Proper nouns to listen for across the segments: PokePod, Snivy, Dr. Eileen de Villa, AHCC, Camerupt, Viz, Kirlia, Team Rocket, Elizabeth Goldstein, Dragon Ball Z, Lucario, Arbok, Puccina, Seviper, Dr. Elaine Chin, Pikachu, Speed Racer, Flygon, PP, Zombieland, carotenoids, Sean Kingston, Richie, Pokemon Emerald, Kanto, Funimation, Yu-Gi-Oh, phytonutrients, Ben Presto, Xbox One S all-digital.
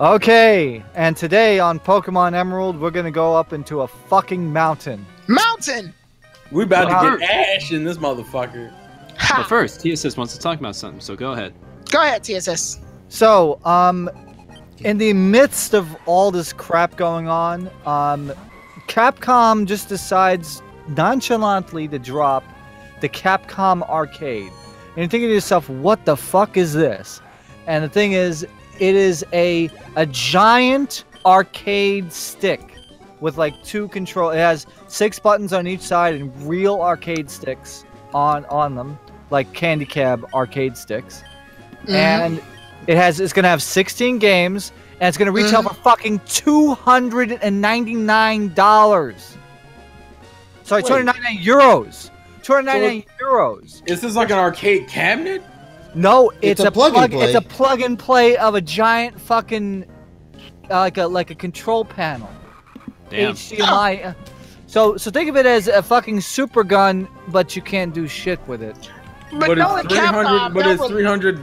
Okay, and today on Pokemon Emerald, we're gonna go up into a fucking mountain. Mountain! We about to get ash in this motherfucker. But first, TSS wants to talk about something, so go ahead. Go ahead, TSS. So, in the midst of all this crap going on, Capcom just decides nonchalantly to drop the Capcom Arcade. And you're thinking to yourself, what the fuck is this? And the thing is, it is a giant arcade stick with like two control. It has 6 buttons on each side and real arcade sticks on them, like Candy Cab arcade sticks. Mm-hmm. And it's gonna have 16 games, and it's gonna retail for fucking $299. Sorry, €299. €299. Is this like an arcade cabinet? No, it's a plug and play of a giant fucking like a control panel. Damn. HDMI. Oh. So think of it as a fucking super gun, but you can't do shit with it. But no, in Capcom, but it's $300.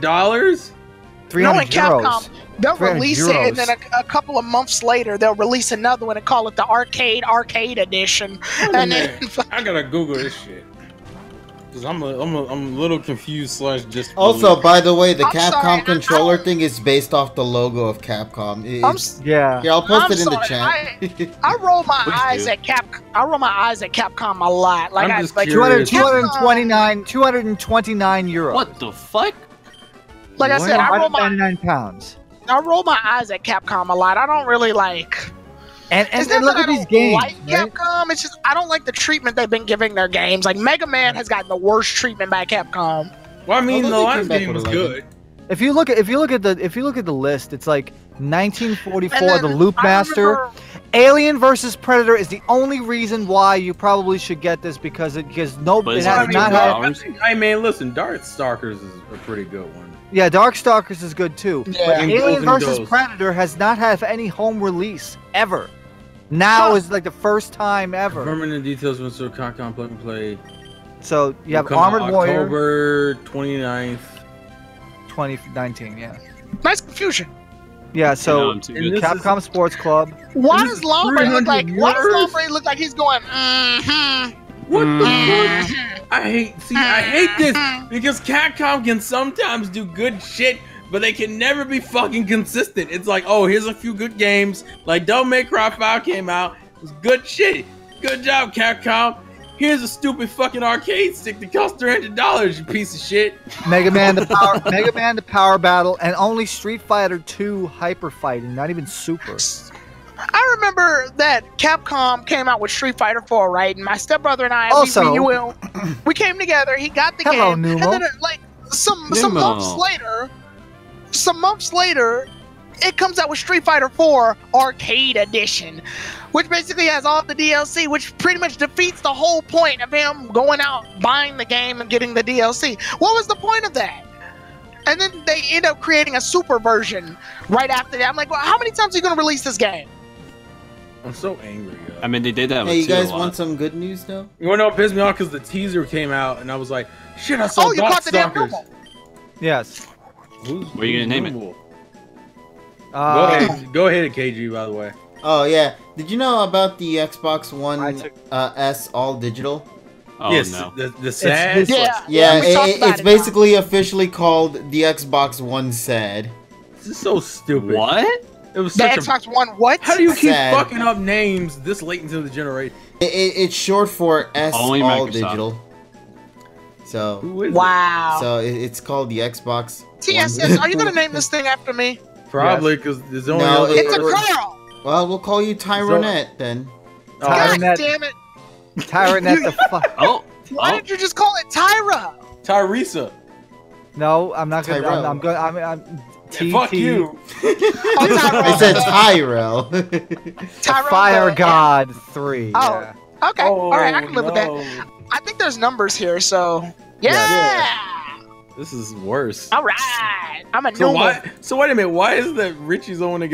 No, in Capcom, they'll release it, and then a couple of months later, they'll release another one and call it the Arcade Edition. And then, I gotta Google this shit. I'm a little confused / just. Also, by the way, the Capcom controller thing is based off the logo of Capcom. Yeah. Yeah, I'll post it in the chat. I roll my eyes at Capcom a lot. Like I like 229 euros. What the fuck? Like I said, I roll my eyes at Capcom a lot. I don't really like. And look at these games. Like Capcom, it's just I don't like the treatment they've been giving their games. Like Mega Man has gotten the worst treatment by Capcom. Well, I mean, the last game was good. If you look at the list, it's like 1944, The Loop Master, Alien vs Predator is the only reason why you probably should get this because nobody has not had. I mean, listen, Darkstalkers is a pretty good one. Yeah, Darkstalkers is good too. Yeah. But Alien vs Predator has not had any home release ever. Now is like the first time ever. Permanent details when Sir Capcom Plug and Play. So you have Armored Warrior. October 29th, 2019. Yeah. Nice confusion. Yeah. So Capcom Sports Club. Why does Lombre look like? Why does Lombre look like he's going? Mm-hmm. What the fuck? I hate this because Capcom can sometimes do good shit, but they can never be fucking consistent. It's like, oh, here's a few good games. Like Devil May Cry 5 came out. It was good shit. Good job, Capcom. Here's a stupid fucking arcade stick that costs $300, you piece of shit. Mega Man the Power Battle, and only Street Fighter 2 Hyper Fighting, not even Super. I remember that Capcom came out with Street Fighter 4, right? And my stepbrother and I, we came together. He got the game, Numel. And then like some months later, it comes out with Street Fighter 4 Arcade Edition, which basically has all the DLC, which pretty much defeats the whole point of him going out, buying the game, and getting the DLC. What was the point of that? And then they end up creating a super version right after that. I'm like, well, how many times are you gonna release this game? I'm so angry. I mean, they did that. Hey, you guys want some good news though? You wanna know what pissed me off? Because the teaser came out, and I was like, "Shit, I saw Darkstalkers." Yes. What are you gonna name it? Go ahead, KG. By the way. Oh yeah. Did you know about the Xbox One S all-digital? Oh, yes, no. The SAD? It's basically officially called the Xbox One SAD. This is so stupid. What? It was such Xbox One what? How do you keep fucking up names this late into the generation? It's short for S all digital. So wow. So it's called the Xbox. TSS, are you gonna name this thing after me? Probably, because there's only it's a girl. Well, we'll call you Tyronette then. God damn it. Tyronette the fuck. Why did you just call it Tyra? Tyresa. No, I'm not gonna. I'm going. I'm. T fuck you. I said Tyrell. Fire God 3. Oh, okay. All right, I can live with that. I think there's numbers here, so yeah. This is worse. All right, I'm a noob. So wait a minute. Why is that Richie's the one that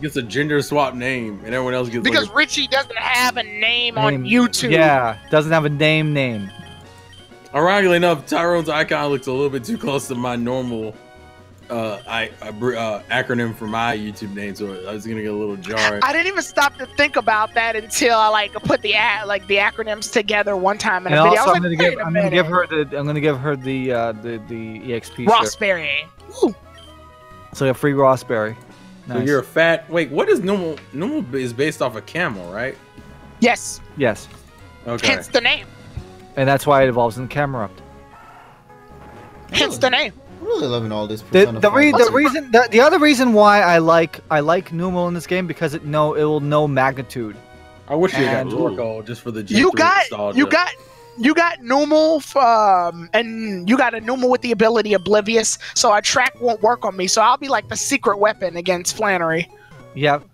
gets a gender swap name, and everyone else gets? Because like Richie doesn't have a name on YouTube. Yeah, doesn't have a name. Ironically enough, Tyrone's icon looks a little bit too close to my normal acronym for my YouTube name, so I was gonna get a little jarred. I didn't even stop to think about that until I like put the the acronyms together one time in a video. Also, I was like, I'm gonna give her the EXP Raspberry. So a free raspberry. Nice. So you're a fat. Wait, what is Numel? Numel is based off a camel, right? Yes. Yes. Okay. Hence the name. And that's why it evolves in Camerupt. Hence the name. I'm really loving all this. The other reason why I like Numel in this game because it will know magnitude. I wish you got Torkoal just for the G3 nostalgia. You got Numel and you got a Numel with the ability Oblivious, so our track won't work on me. So I'll be like the secret weapon against Flannery. Yep.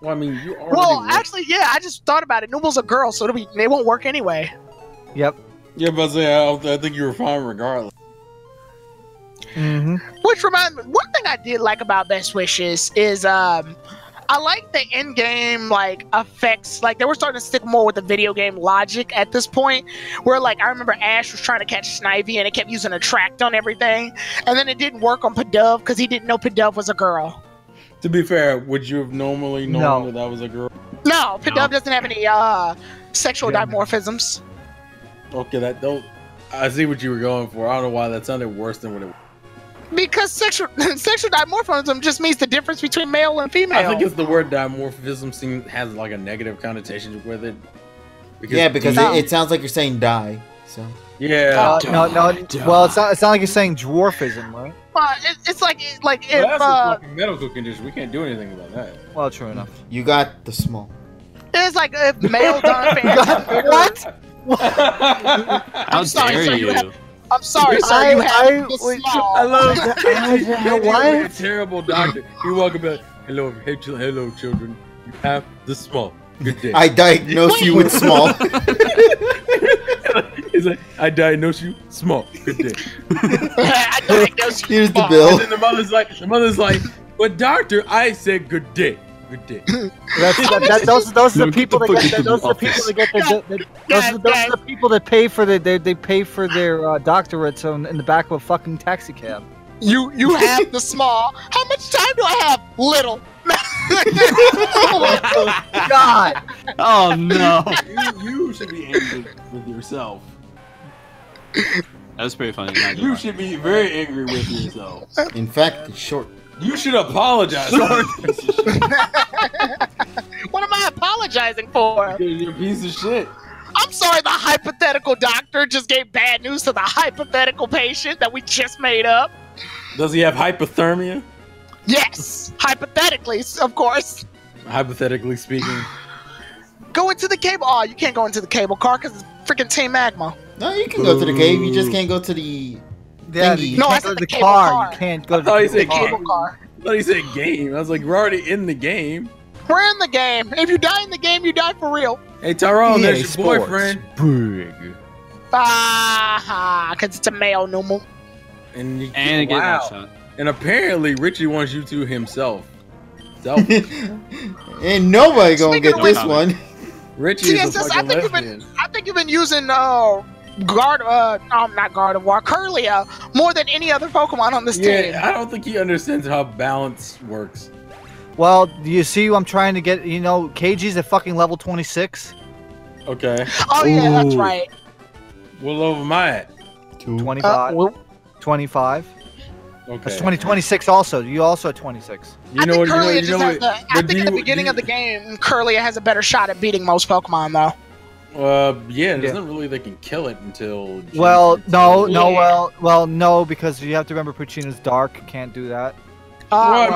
Well, I mean, you already. Well, actually, yeah. I just thought about it. Numel's a girl, so they won't work anyway. Yep. Yeah, but I think you were fine regardless. Mm-hmm. Which reminds me, one thing I did like about Best Wishes is I like the in-game effects. Like they were starting to stick more with the video game logic at this point. Where like I remember Ash was trying to catch Snivy and it kept using attract on everything, and then it didn't work on Pidove because he didn't know Pidove was a girl. To be fair, would you have normally known that that was a girl? No, Pidove doesn't have any sexual dimorphisms. Okay, that don't. I see what you were going for. I don't know why that sounded worse than what it was. Because sexual dimorphism just means the difference between male and female. I think it's the word dimorphism has like a negative connotation with it. Because it sounds like you're saying die. So yeah. No. Well, it's not like you're saying dwarfism, right? It's like a medical condition. We can't do anything about that. Well, true enough. You got the small. It's like if male dimorphism. What? I'm sorry, sir. I'm sorry, sir. I love that. A terrible doctor. You walk about, hello, children. You have the small. Good day. I diagnose you with small. He's like, I diagnose you small. Good day. I diagnose you. Here's the bill. And then the mother's like, but doctor, I said good day. Good day. Those are the people that pay for their doctorates in the back of a fucking taxi cab. You have the small. How much time do I have? Little. Oh God. Oh no. You should be angry with yourself. That's pretty funny. You should be very angry with yourself. In fact, it's short. You should apologize. What am I apologizing for? You're a piece of shit. I'm sorry the hypothetical doctor just gave bad news to the hypothetical patient that we just made up. Does he have hypothermia? Yes. Hypothetically, of course. Hypothetically speaking. Go into the cable. Oh, you can't go into the cable car because it's freaking Team Magma. No, you can go to the cave. You just can't go to the... Yeah, you can't go to the car. You can't go to the cable car. I thought he said game. I was like, we're already in the game. We're in the game. If you die in the game, you die for real. Hey, Tyrone, there's your boyfriend. Big. Because it's a male Numel. And wow. And apparently, Richie wants you to himself. And nobody gonna get this one. Richie is a fucking lesbian. I think you've been using... not Gardevoir, Kirlia, more than any other Pokemon on this team. Yeah, I don't think he understands how balance works. Well, you see, I'm trying to get, KG's at fucking level 26. Okay. Oh, yeah, that's right. What level am I at? 25. 25. Okay. That's 26 also. You also at 26. I think at the beginning of the game, Kirlia has a better shot at beating most Pokemon, though. There's not really they can kill it until. No, because you have to remember Puccina's dark. Can't do that. I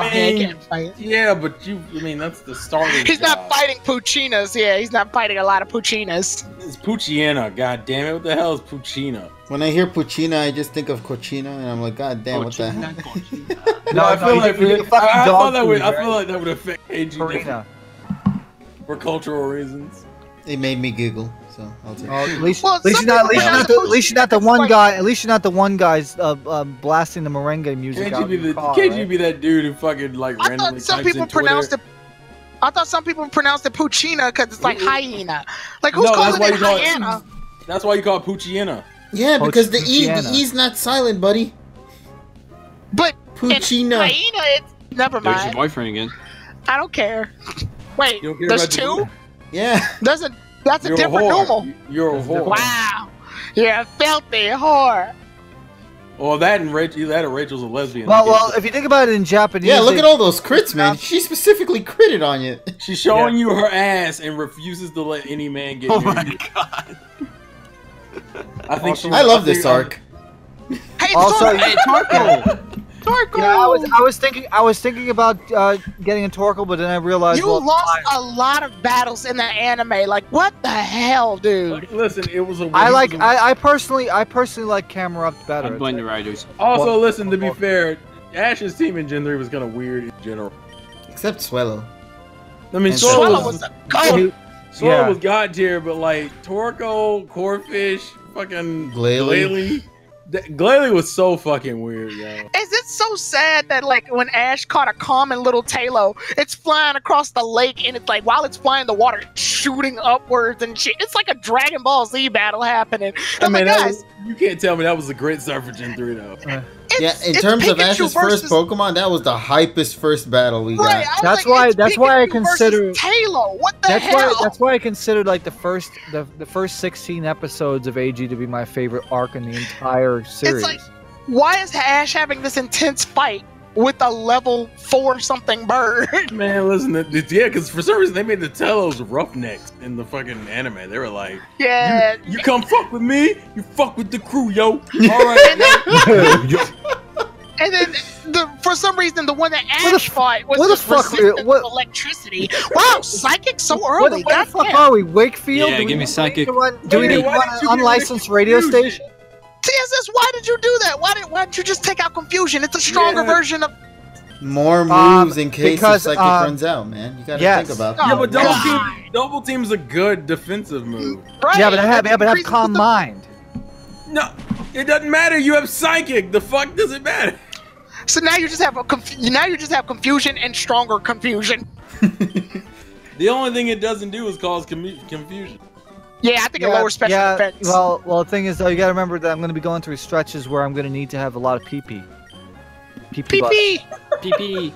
mean, that's the starting. He's not fighting Puccinas. Yeah, he's not fighting a lot of Puccinas. It's Puccina. God damn it! What the hell is Puccina? When I hear Puccina, I just think of Cochina, and I'm like, God damn, Cochina, what the hell? No, I feel like that would affect Cochina for cultural reasons. It made me giggle, so I'll take it. At least you're not the one guy's blasting the merengue music. Can't you be that dude who fucking randomly types in Twitter? I thought some people pronounced it Puccina because it's like hyena. Like who's calling it hyena? That's why you call it Puccina. Yeah, because the e's not silent, buddy. But Puccina. It's never mind. There's your boyfriend again. I don't care. Wait, don't care there's two? Yeah. There's a, that's a different Numel. You're a whore. Wow. You're a filthy whore. Well, that and Rachel, that or Rachel's a lesbian. Well, if you think about it in Japanese... Yeah, look at all those crits, man. She specifically critted on you. She's showing you her ass and refuses to let any man get near you. Oh, my God. I think she... I love this arc. Hey, also, Torkoal! Torkoal! You know, I was thinking about getting a Torkoal, but then I realized... You lost a lot of battles in the anime. Like, what the hell, dude? Listen, it was a... I personally like Camerupt better. I blame the writers. Also, listen, to be fair, Ash's team in Gen 3 was kind of weird in general. Except Swellow. I mean, Swellow was a god. Swellow was god tier, but like, Torkoal, Corphish, fucking... Glalie. Glalie was so fucking weird, yo. Is it so sad that like when Ash caught a common little Taillow, it's flying across the lake and it's like while it's flying, the water shooting upwards and shit. It's like a Dragon Ball Z battle happening. I mean, guys, you can't tell me that was a great start for Gen 3 though. Yeah, in terms of Ash's first Pokemon, that was the hypest first battle we got. That's why I consider Taillow. What the hell? That's why I considered like the first 16 episodes of AG to be my favorite arc in the entire series. It's like, why is Ash having this intense fight with a level 4 something bird? Man, listen, because for some reason they made the Taillows roughnecks in the fucking anime. They were like, yeah, you come fuck with me, you fuck with the crew, yo. All right. And then, for some reason, the one that Ash fought was just resistant to electricity. Wow, psychic so early. What the fuck are we, Wakefield? Yeah, give me psychic. Do we need one unlicensed radio station? TSS, why did you do that? Why did you just take out confusion? It's a stronger version of... More moves in case the psychic runs out, man. You gotta think about that. Yeah, but double team's a good defensive move. Right. Yeah, but have calm mind. No, it doesn't matter. You have psychic. The fuck does it matter? So now you just have confusion and stronger confusion. The only thing it doesn't do is cause confusion. Yeah, I think a lower special defense. Well, the thing is, though, you gotta remember that I'm gonna be going through stretches where I'm gonna need to have a lot of PP. PP! PP!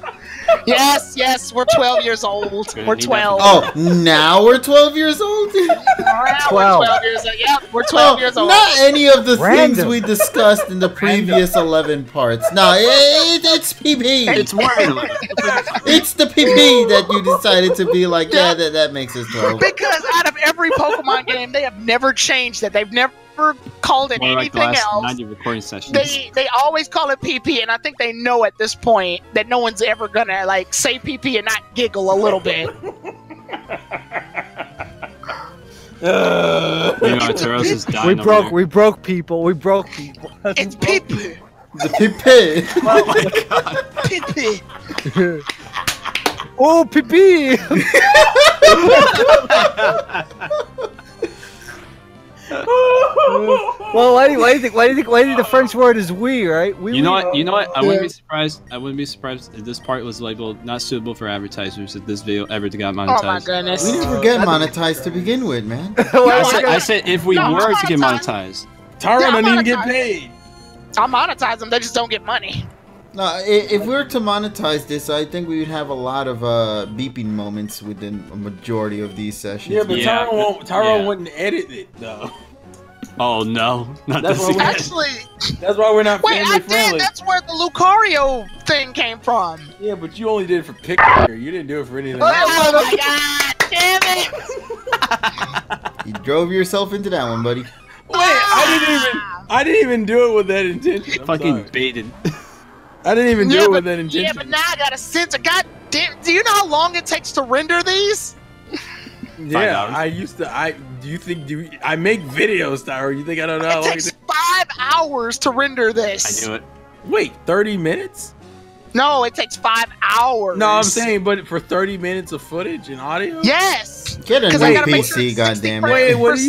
Yes, we're 12 years old. We're 12. Oh, now we're 12 years old? Now 12. We're 12 years old. Yep, we're 12 years old. Not any of the things we discussed in the previous 11 parts. No, it's PP. It's worthless. It's the PP that you decided to be like, yeah, that makes us 12. Because out of every Pokemon game, they have never changed that. They've never called it anything else. They always call it PP, and I think they know at this point that no one's ever gonna like say PP and not giggle a little bit. We broke people. It's PP. The PP. Oh my god. PP. Oh, PP. Well, why do you think the French word is "oui"? Right? Oui, you know what? I wouldn't be surprised. I wouldn't be surprised if this part was labeled "not suitable for advertisers" if this video ever got monetized. Oh my goodness! We never get monetized to begin with, man. I said if we were to get monetized. Tyron didn't even get paid. I monetize them; they just don't get money. No, if we were to monetize this, I think we would have a lot of beeping moments within a majority of these sessions. Yeah, but Tyron wouldn't edit it, though. Oh, no. Not that's this actually. That's why we're not family friendly. That's where the Lucario thing came from. Yeah, but you only did it for picture. You didn't do it for anything else. Oh, my God. Damn it. You drove yourself into that one, buddy. Wait, I didn't even do it with that intention. I'm fucking sorry. Baited. I didn't even do it with that intention. Yeah, but now I got a censor. God damn, do you know how long it takes to render these? Yeah, I used to. Do you think I make videos, Tyra? You think I don't know? It takes 5 hours to render this. I knew it. Wait, 30 minutes? No, it takes 5 hours. No, I'm saying, but for 30 minutes of footage and audio? Yes. Get a new PC, sure goddammit. Wait, what's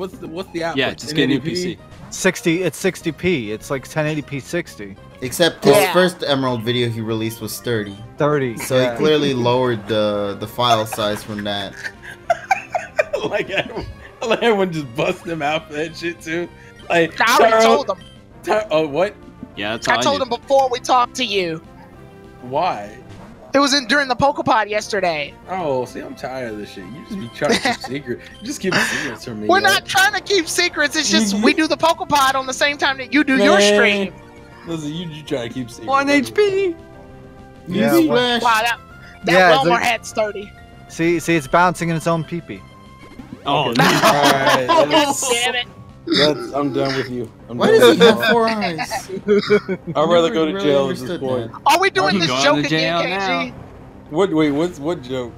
the output? Yeah, just get a new PC. 60, it's 60p. It's like 1080p 60. Except his first Emerald video he released was 30. 30. So he clearly lowered the file size from that. Like everyone just bust him out for that shit too. Like I already told him. Oh what? Yeah, that's all I told him before we talked to you. Why? It was during the PokePod yesterday. Oh, see, I'm tired of this shit. You just be trying to keep secrets. Just keep secrets from me. We're not trying to keep secrets. It's just we do the PokePod on the same time that you do your stream. Listen, you try to keep secrets. 1 HP. Yeah. Wow, that Wilmer had sturdy. See, it's bouncing in its own pee-pee. Oh, no. Right, damn it. I'm done with you. Why does he have 4 eyes? I'd rather go to jail at this point. Are we doing this joke again, KG? What? Wait, what joke?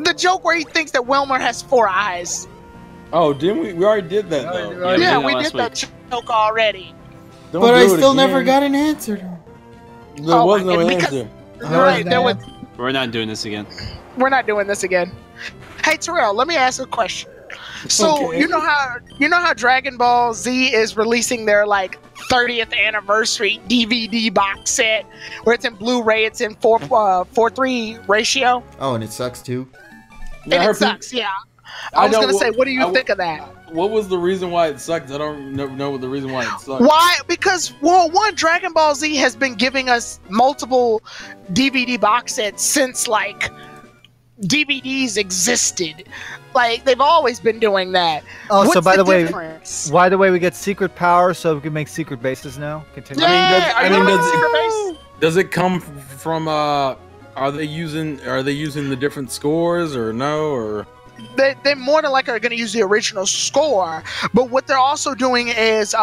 The joke where he thinks that Wilmer has 4 eyes. Oh, didn't we? We already did that, though. Yeah, we did that joke already. But I still never got an answer. There was no answer. Right. We're not doing this again. We're not doing this again. Hey, Terrell, let me ask a question. So you know how Dragon Ball Z is releasing their like 30th anniversary DVD box set, where it's in Blu-ray, it's in 4:3 ratio. Oh, and it sucks too. Yeah, and it sucks, yeah. I was gonna say, what do you think of that? What was the reason why it sucked? I don't know what the reason why it sucked. Why? Because, well, one, Dragon Ball Z has been giving us multiple DVD box sets since like DVDs existed. Like, they've always been doing that. Oh, what's so by the way, difference? Why the way we get secret power, so we can make secret bases now? Continue. Yeah, does it come from? Are they using the different scores or no? Or they more than likely are going to use the original score. But what they're also doing is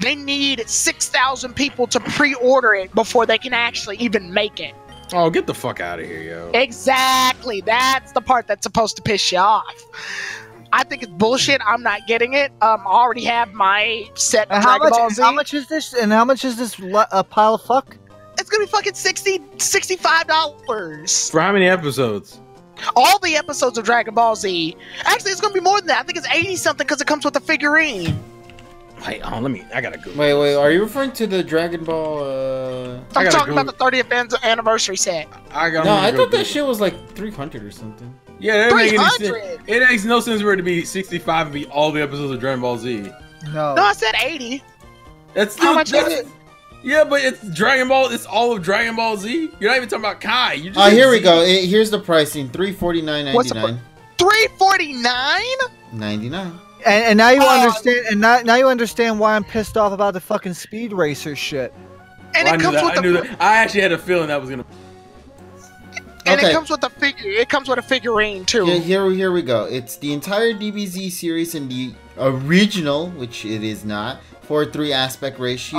they need 6,000 people to pre-order it before they can actually even make it. Oh, get the fuck out of here, yo. Exactly. That's the part that's supposed to piss you off. I think it's bullshit. I'm not getting it. I already have my set of Dragon Ball Z. How much is this? And how much is this pile of fuck? It's going to be fucking $65. For how many episodes? All the episodes of Dragon Ball Z. Actually, it's going to be more than that. I think it's 80-something because it comes with a figurine. Wait, oh, I gotta Google. Wait, are you referring to the Dragon Ball, I'm talking about the 30th anniversary set. I thought that shit was like 300 or something. Yeah, that doesn't make any sense. It makes no sense for it to be 65 and be all the episodes of Dragon Ball Z. No, I said 80. That's still, how much is it? Yeah, but it's Dragon Ball, it's all of Dragon Ball Z. You're not even talking about Kai. Oh, here we go. Here's the pricing, $349.99. $349.99? And now you understand. And now you understand why I'm pissed off about the fucking Speed Racer shit. And well, I actually had a feeling that was gonna. And it comes with a figure. It comes with a figurine too. Yeah, here we go. It's the entire DBZ series in the original, which it is not. 4:3 aspect ratio.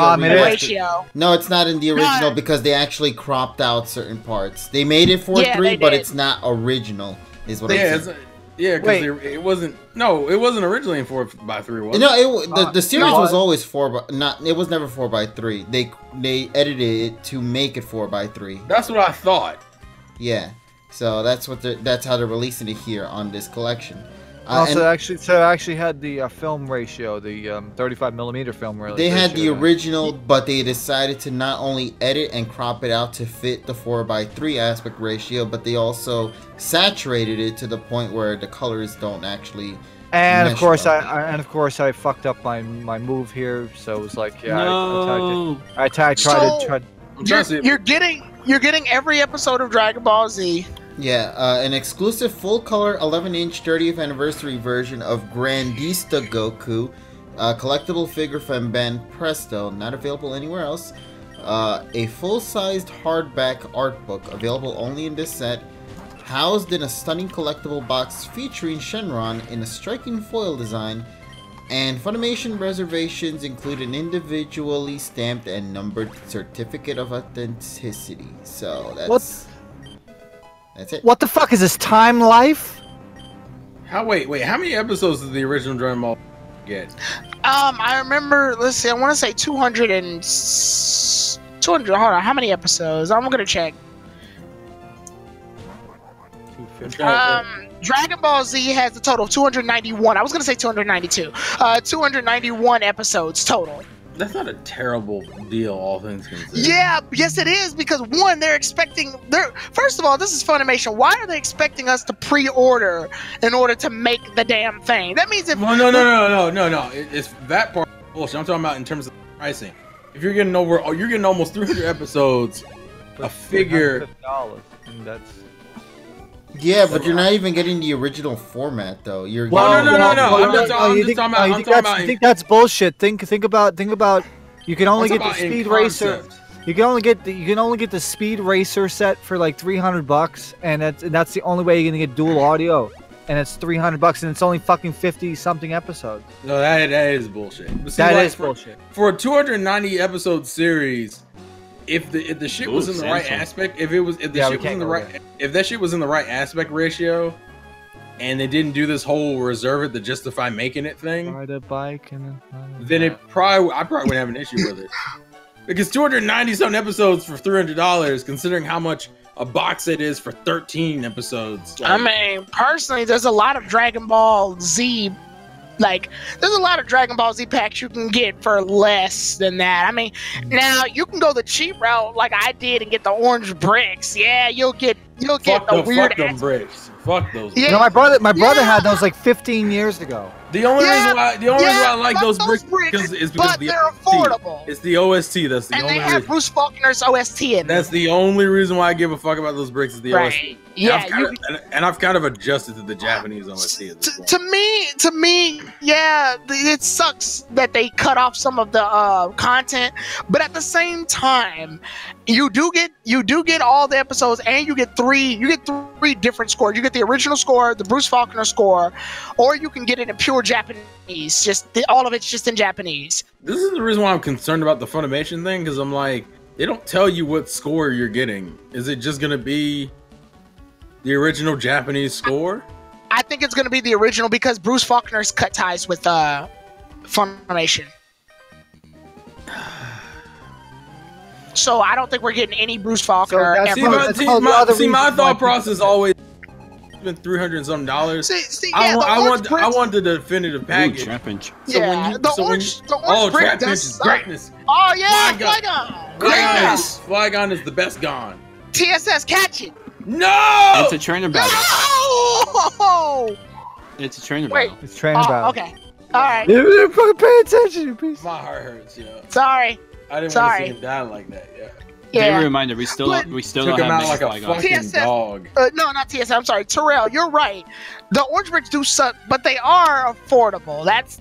No, it's not in the original because they actually cropped out certain parts. They made it 4:3, but it's not original. Is what I'm saying. Yeah, because it wasn't. No, it wasn't originally in 4x3. Was it? No, the series was always 4x. It was never 4x3. They edited it to make it 4x3. That's what I thought. Yeah, so that's how they're releasing it here on this collection. So it actually had the film ratio, the 35mm film ratio. They had the original, but they decided to not only edit and crop it out to fit the 4x3 aspect ratio, but they also saturated it to the point where the colors don't actually. And of course, I fucked up my move here, so it was like, yeah, no. You're getting every episode of Dragon Ball Z. Yeah, an exclusive full-color 11-inch 30th anniversary version of Grandista Goku, a collectible figure from Ben Presto, not available anywhere else, a full-sized hardback art book available only in this set, housed in a stunning collectible box featuring Shenron in a striking foil design, and Funimation reservations include an individually stamped and numbered certificate of authenticity. So that's... That's it. What the fuck is this, Time Life? How many episodes did the original Dragon Ball get? I remember, let's see, I want to say 200, hold on, how many episodes? I'm gonna check. Dragon Ball Z has a total of 291, I was gonna say 292. 291 episodes total. That's not a terrible deal, all things considered. Yeah, yes it is, because one, first of all, this is Funimation. Why are they expecting us to pre-order in order to make the damn thing? That means if... Well, no. It's that part bullshit. I'm talking about in terms of pricing. If you're getting over, oh, you're getting almost 300 episodes. A figure. That's. Yeah, but you're not even getting the original format, though. You're no. I'm just talking about. You think that's bullshit? Think about. You can only get the Speed Racer. You can only get the Speed Racer set for like $300, and that's the only way you're gonna get dual audio. And it's $300, and it's only fucking 50-something episodes. No, that is bullshit. That is bullshit. For a 290-episode series, if the shit was in the right aspect, if that shit was in the right aspect ratio, and they didn't do this whole reserve it to justify making it thing, ride a bike and then I probably wouldn't have an issue with it, because 290-something episodes for $300, considering how much a box set is for 13 episodes. Like, I mean, personally, there's a lot of Dragon Ball Z, like, there's a lot of Dragon Ball Z packs you can get for less than that. I mean, now you can go the cheap route like I did and get the orange bricks. Yeah, you'll get the weird bricks. Fuck those. Yeah. You know, my brother had those like 15 years ago. The only reason why I like those bricks is because they're affordable. It's the OST that's the only reason. And they have Bruce Faulkner's OST in it. That's the only reason why I give a fuck about those bricks is the OST. Yeah, and I've kind of adjusted to the Japanese OST at this point. To me, yeah, it sucks that they cut off some of the content, but at the same time, you do get all the episodes, and you get three different scores. You get the original score, the Bruce Faulkner score, or you can get it in pure Japanese. All of it's just in Japanese. This is the reason why I'm concerned about the Funimation thing, because I'm like, they don't tell you what score you're getting. Is it just gonna be the original Japanese score? I think it's gonna be the original, because Bruce Faulkner's cut ties with Funimation. So I don't think we're getting any Bruce Faulkner. So my thought process always been $300-something. I want the definitive package. So the orange brick is greatness. Oh yeah, Flygon. Greatness. Flygon is the best gone. TSS, catch it. No. It's a trainer battle. No! It's a trainer battle. It's trainer battle. Okay. All right. You fucking pay attention, please. My heart hurts, yo. Sorry. I didn't want to see him die like that. Yeah. Yeah. Be a reminder, we still don't have him out like a fucking dog. No, not TSS. I'm sorry, Terrell. You're right. The orange bricks do suck, but they are affordable. That's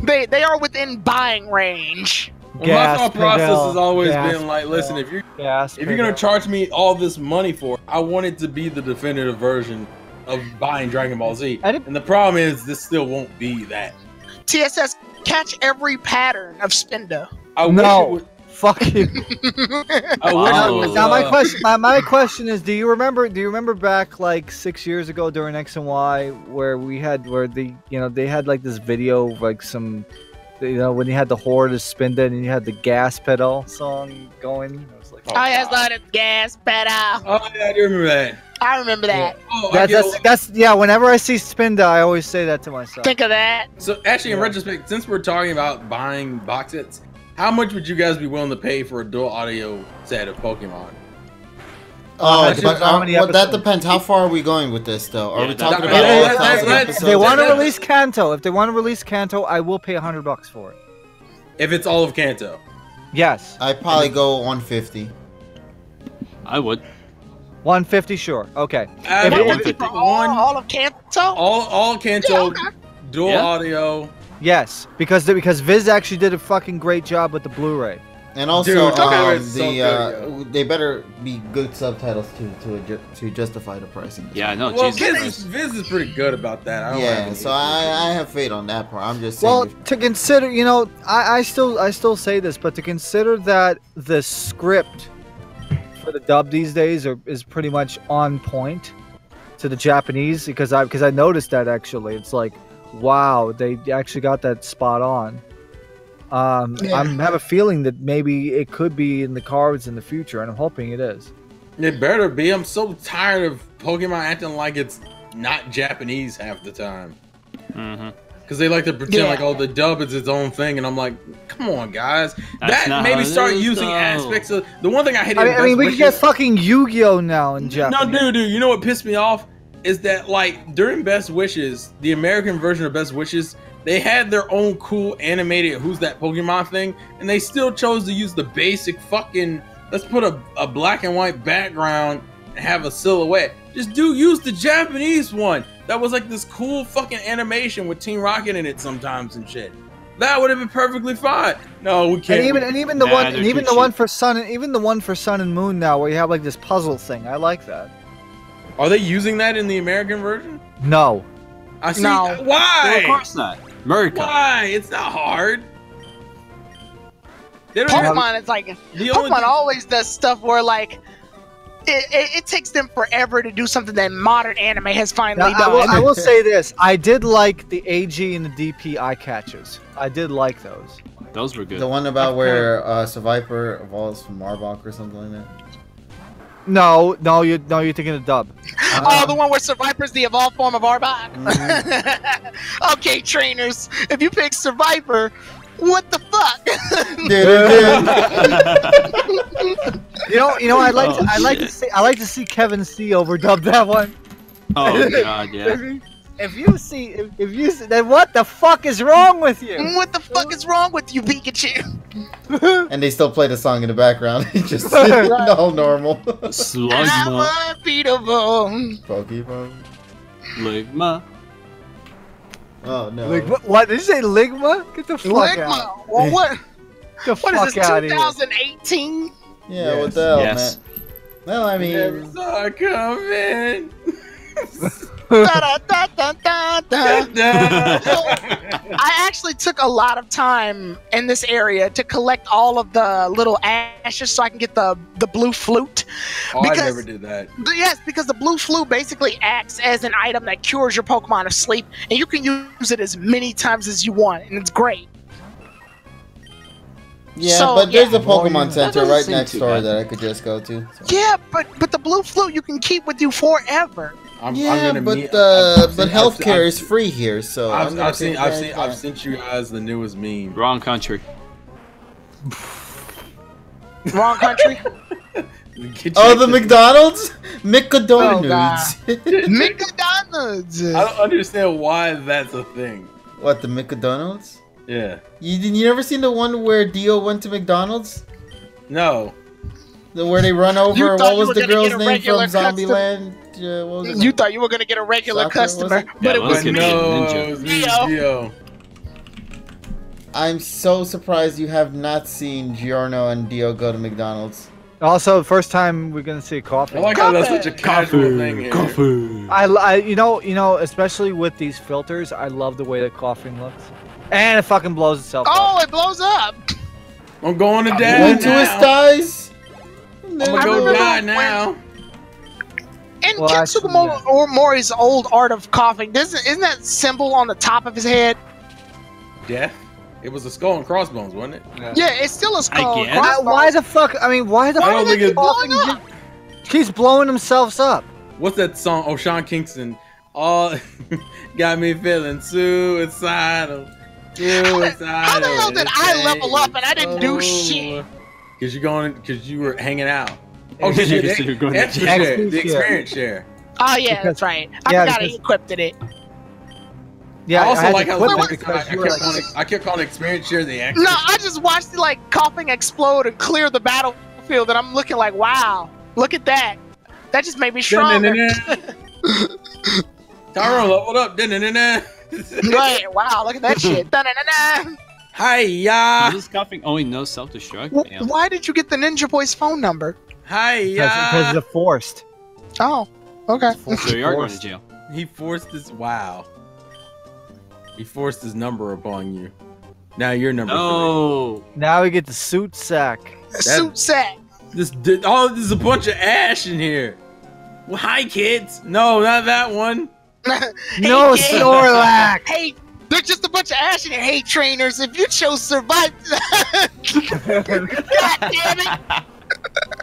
they are within buying range. Well, my thought process has always been like, listen, if you're gonna charge me all this money for it, I want it to be the definitive version of buying Dragon Ball Z. And the problem is, this still won't be that. TSS, catch every pattern of Spinda. No, fuck you. Now my question is, do you remember back like 6 years ago during X and Y where they had like this video of, like, some, you know, when you had the Horde of Spinda and you had the gas pedal song going. It was like, oh yes, lot of gas pedal. Oh yeah, I do remember that. I remember that. Yeah. Oh, that's whenever I see Spinda, I always say that to myself. Think of that. So actually, in retrospect, since we're talking about buying box sets, how much would you guys be willing to pay for a dual audio set of Pokemon? Oh, that depends. How far are we going with this, though? Are we talking about all the episodes? If they want to release Kanto, I will pay $100 for it. If it's all of Kanto? Yes. I'd probably go 150. I would. 150, sure. Okay. All of Kanto? All Kanto, yeah, okay. dual audio. Yes, because Viz actually did a fucking great job with the Blu-ray, and also they better be good subtitles to justify the pricing. Yeah, I know. Well, Viz is pretty good about that. I have faith on that part. I'm just saying. Well, to consider, you know, I still say this, but to consider that the script for the dub these days is pretty much on point to the Japanese, because I noticed that actually, it's like, wow, they actually got that spot on. I have a feeling that maybe it could be in the cards in the future, and I'm hoping it is. It better be. I'm so tired of Pokemon acting like it's not Japanese half the time. Because they like to pretend like, oh, the dub is its own thing, and I'm like, come on, guys. Maybe start using aspects of... The one thing I hate... I mean, we can get fucking Yu-Gi-Oh! Now in Japanese. No, dude, you know what pissed me off? Is that, like, during Best Wishes, the American version of Best Wishes They had their own cool animated Who's That Pokemon thing, and they still chose to use the basic fucking, let's put a black and white background and have a silhouette. Just do use the Japanese one. That was like this cool fucking animation with Team Rocket in it sometimes and shit. That would have been perfectly fine. No, we can't. And even the one for Sun and Moon now, where you have like this puzzle thing. I like that. Are they using that in the American version? No. I see. No. Why? Of course not. America. Why? It's not hard. Pokemon, it's like Pokemon always does stuff where like it takes them forever to do something that modern anime has finally done. I will say this: I did like the AG and the DP eye catches. I did like those. Those were good. The one about where Seviper evolves from Arbok or something like that. No, you're thinking of dub. Oh, the one where Seviper's the evolved form of Arbok. Mm-hmm. Okay, trainers, if you pick Seviper, what the fuck? You know, I like to see Kevin C overdub that one. Oh god, yeah. If you see, then what the fuck is wrong with you? What the fuck is wrong with you, Pikachu? And they still play the song in the background. It's just all normal. Slugma. Pokemon. Ligma. Oh no. Ligma? What? Did you say Ligma? Get the fuck out. Well, what? The fuck out of here. What is this, 2018? Yeah, yes. What the hell, man? Well, I mean... Never saw it coming. I actually took a lot of time in this area to collect all of the little ashes so I can get the blue flute. Oh, because, I never did that. Yes, because the blue flute basically acts as an item that cures your Pokemon of sleep, and you can use it as many times as you want, and it's great. Yeah, so, but there's a Pokemon Center right next door that I could just go to. So. Yeah, but the blue flute you can keep with you forever. But healthcare is free here, so I've sent you guys the newest meme. Wrong country. Wrong country. Oh, the McDonald's? McDonald's. Oh, McDonald's. I don't understand why that's a thing. What, the McDonald's? Yeah. You never seen the one where Dio went to McDonald's? No. Where they run over? What was the girl's name from Zombieland? You thought you were gonna get a regular customer, but it was me. Dio. I'm so surprised you have not seen Giorno and Dio go to McDonald's. Also, first time we're gonna see Koffing. I like how that's such a casual thing here. Koffing. You know, especially with these filters, I love the way that Koffing looks, and it fucking blows itself up. Oh, it blows up! I'm going to die now. I'm gonna go die now. And well, Kitsuko Mori's old art of Koffing, isn't that symbol on the top of his head? Death? It was a skull and crossbones, wasn't it? Yeah, it's still a skull and crossbones. Why the fuck? I mean, why the fuck is Koffing keeps blowing himself up? What's that song? Oh, Sean Kingston. All got me feeling suicidal. How the hell did I level up and I didn't do shit? Because you were hanging out. Oh, the experience share. Oh yeah, that's right. I forgot I equipped it. Yeah, I also like how I kept calling experience share the action. No, I just watched it like Koffing explode and clear the battlefield, and I'm looking like, wow, look at that. That just made me stronger. Tyro leveled up. Right? Wow, look at that shit. Hi-ya. Is this Koffing owing no self-destruct? Why did you get the Ninja Boy's phone number? Hiya. Because it's forced. Oh, okay. So you are going to jail. He forced his He forced his number upon you. Now you're number three. Now we get the suit sack. Suit sack. There's a bunch of ash in here. Well, hi kids. No, not that one. Hey, no Snorlax. Hey, there's just a bunch of ash in here. Hey trainers, if you chose survive. God damn it.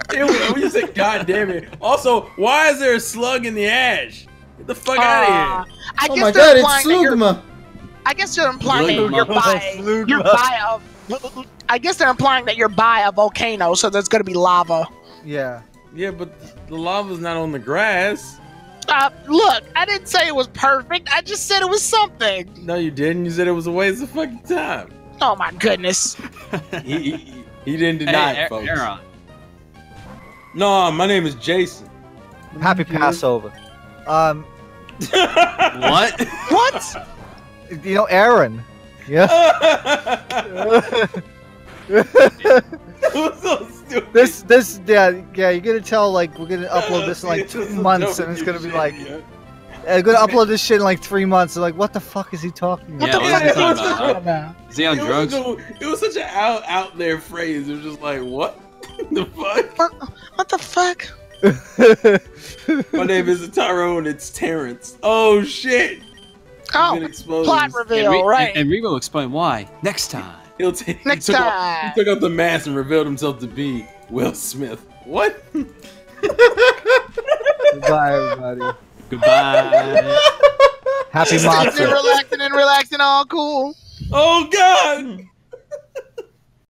We just said, God damn it. Also, why is there a slug in the ash? Get the fuck out of here. Oh my god, it's Slugma. I guess they're implying that you're by a volcano, so there's gonna be lava. Yeah. Yeah, but the lava's not on the grass. Stop. Look, I didn't say it was perfect. I just said it was something. No, you didn't. You said it was a waste of fucking time. Oh, my goodness. he didn't deny it, folks. Aaron. No, my name is Jason. Happy Passover. What? What? You know, Aaron. Yeah. So stupid. This, yeah, you're gonna tell, like, we're gonna upload this in like 2 months, and it's gonna be like, I'm gonna upload this shit in like 3 months. And like, what the fuck is he talking about? Yeah, is he on drugs? It was such an out there phrase. It was just like, what the fuck? What the fuck? My name is Tyrone. It's Terrence. Oh shit! Oh, plot reveal, right? And Remo explain why next time. He took out the mask and revealed himself to be Will Smith. What? Goodbye, everybody. Goodbye. Happy Monster. Relaxing and all cool. Oh, God.